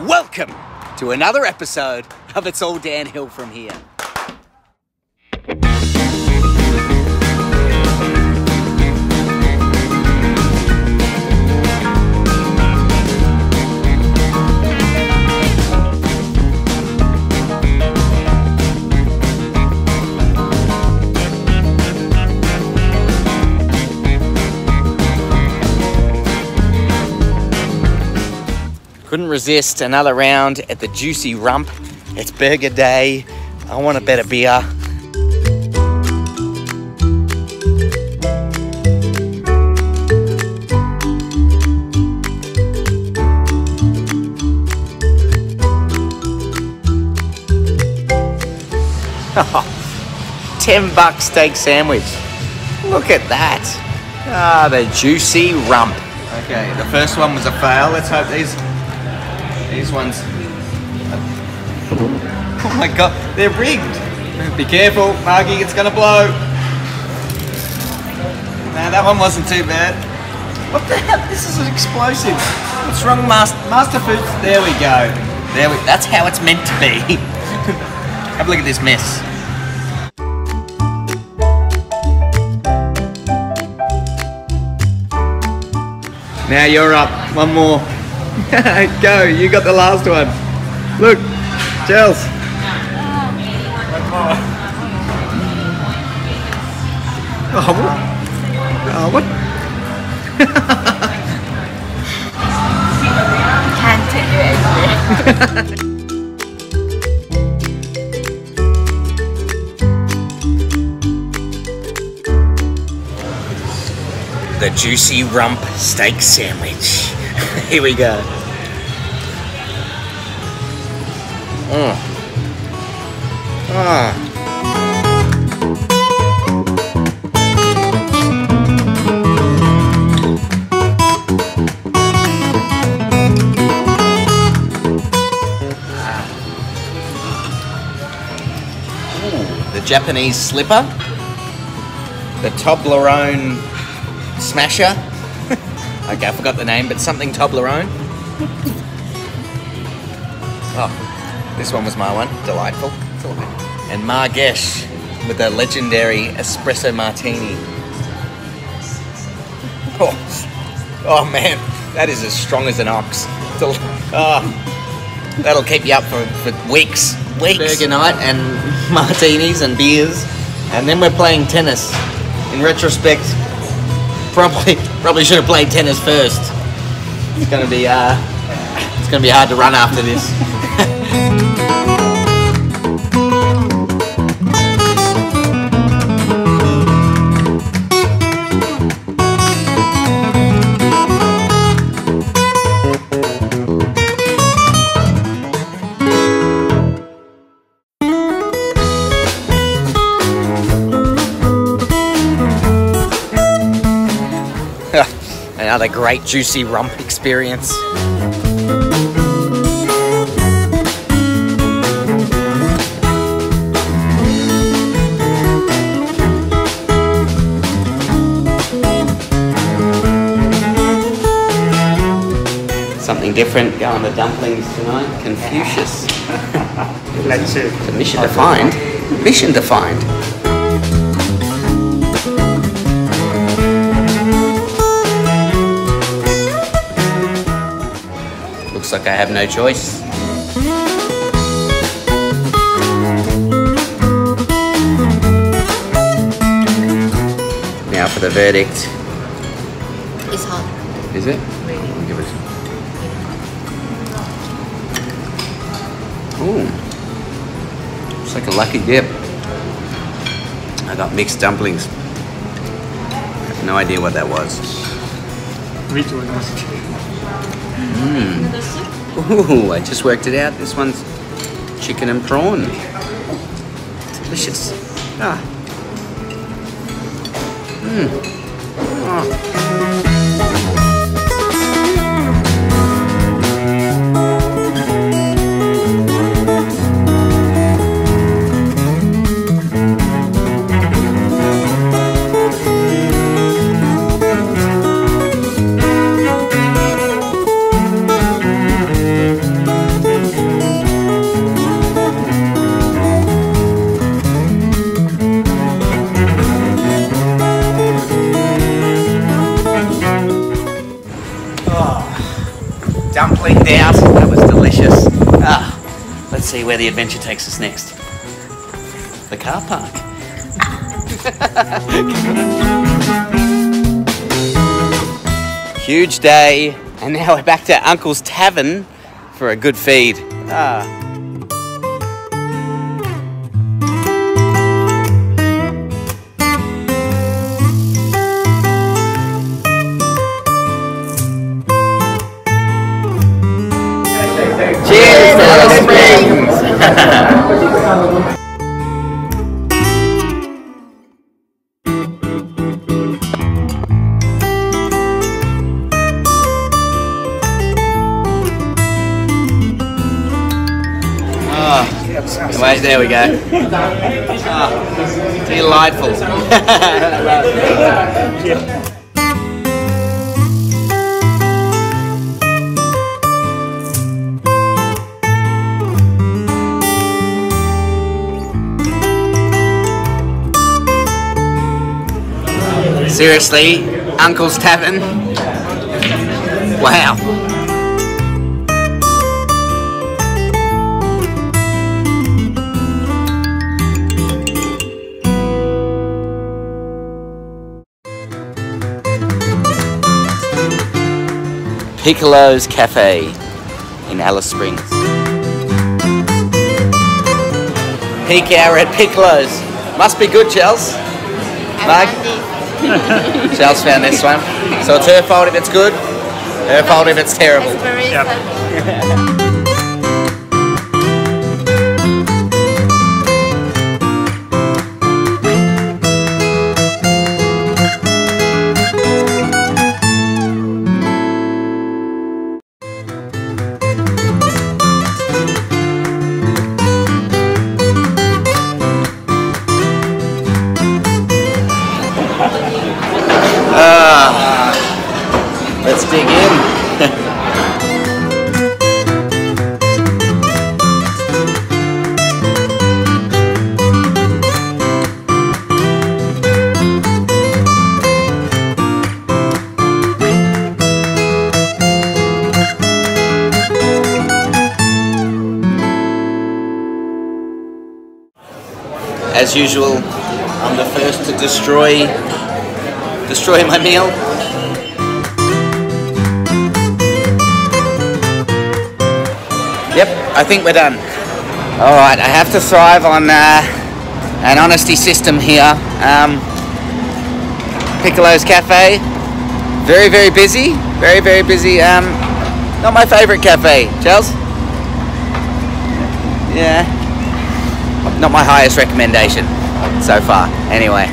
Welcome to another episode of It's All Dan Hill From Here. Couldn't resist another round at the Juicy Rump. It's burger day. I want a better beer. Oh, $10 steak sandwich. Look at that. Ah, the Juicy Rump. Okay, the first one was a fail. Let's hope these ones, oh my god, they're rigged. Be careful, Margie, it's gonna blow. Nah, that one wasn't too bad. What the hell, this is an explosive. What's wrong, Master Foods? There we go. That's how it's meant to be. Have a look at this mess. Now you're up, one more. Go, you got the last one. Look, Chels. Oh, what? Oh, what? Can't do it. The Juicy Rump Steak Sandwich. Here we go. Mm. Ah. Ooh, the Japanese slipper, the Toblerone Smasher. Okay, I forgot the name, but something Toblerone. Oh, this one was my one. Delightful. And Margesh with the legendary espresso martini. Oh, oh man, that is as strong as an ox. Oh, that'll keep you up for weeks. Burger night and martinis and beers. And then we're playing tennis. In retrospect, Probably should have played tennis first. It's gonna be hard to run after this. Another great Juicy Rump experience. Something different, go on the dumplings tonight. Confucius. That's it. Mission defined. Mission defined. Like I have no choice. Now for the verdict. It's hot. Is it? Really? I'll give it. Ooh, it's like a lucky dip. I got mixed dumplings. I have no idea what that was. Me too. Mmm. Ooh, I just worked it out. This one's chicken and prawn. Delicious. Ah. Mmm. everything down. That was delicious. Ah, let's see where the adventure takes us next. The car park. Huge day, and now we're back to Uncle's Tavern for a good feed. Ah. Cheers, Alice Springs! Oh, there we go. Oh, delightful. Seriously, Uncle's Tavern. Wow. Piccolo's Cafe in Alice Springs. Peak hour at Piccolo's. Must be good, Chels. Like. Charles found this one. So it's her fault if it's good, her fault if it's terrible. Yep. Let's dig in. As usual, I'm the first to destroy my meal. Yep, I think we're done. All right, I have to thrive on an honesty system here. Piccolo's Cafe, very, very busy. Not my favorite cafe, Charles? Yeah, not my highest recommendation so far, anyway.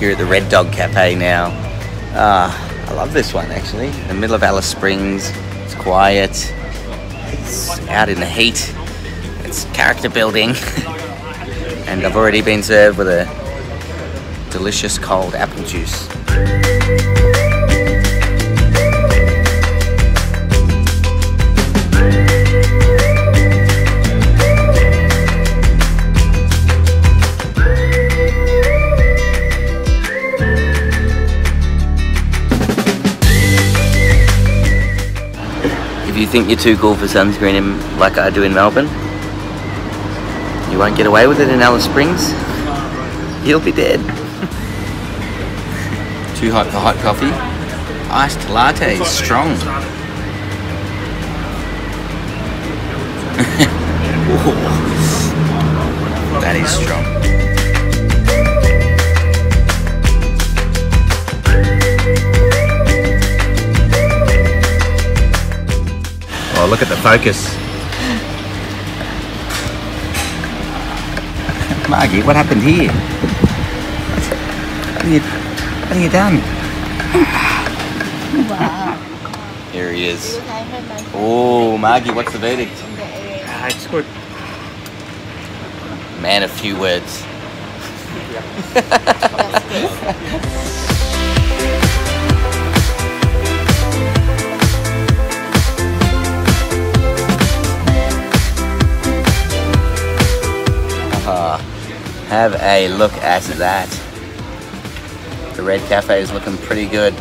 Here at the Red Dog Cafe now. I love this one actually. In the middle of Alice Springs, it's quiet, it's out in the heat, it's character building. And I've already been served with a delicious cold apple juice. If you think you're too cool for sunscreen like I do in Melbourne, you won't get away with it in Alice Springs. You'll be dead. Too hot for hot coffee. Iced latte is strong. That is strong. Oh, look at the focus. Margie, what happened here? What have you done? Wow. There he is. Oh, Margie, what's the verdict? It's good. Man of few words. Have a look at that. The Red Cafe is looking pretty good.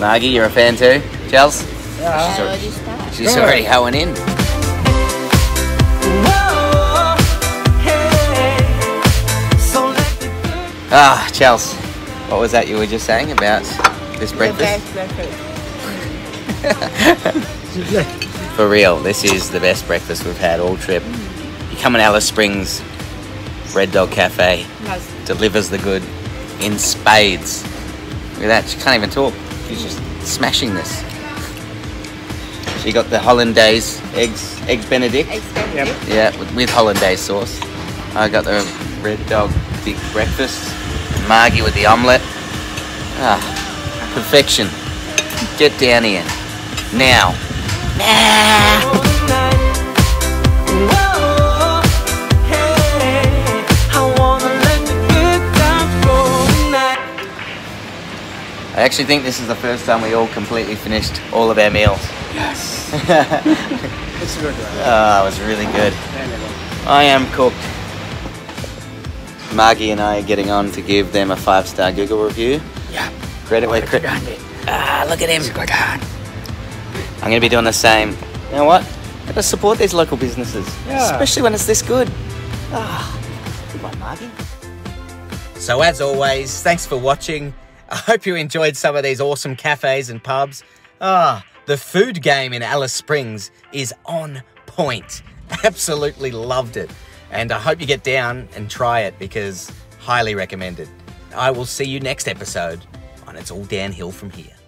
Margie, you're a fan too? Chels? Yeah. She's already hoeing in. Ah, Chels, what was that you were just saying about this breakfast? The best breakfast. For real, this is the best breakfast we've had all trip. You come in Alice Springs, Red Dog Cafe, nice. Delivers the good in spades. Look at that, she can't even talk. She's just smashing this. She got the hollandaise eggs Benedict. Eggs Benedict. Yep. Yeah, with hollandaise sauce. I got the Red Dog big breakfast. Margie with the omelette. Ah, perfection. Get down here. Now. I actually think this is the first time we all completely finished all of our meals. Yes. It's good, right? Oh, it was really good. I am cooked. Margie and I are getting on to give them a 5-star Google review. Yeah. Credit where credit. Ah, look at him. I'm going to be doing the same. You know what? Let us support these local businesses, especially when it's this good. Ah, good one, Margie. So as always, thanks for watching. I hope you enjoyed some of these awesome cafes and pubs. Ah, the food game in Alice Springs is on point. Absolutely loved it. And I hope you get down and try it because highly recommended. I will see you next episode on It's All Downhill From Here.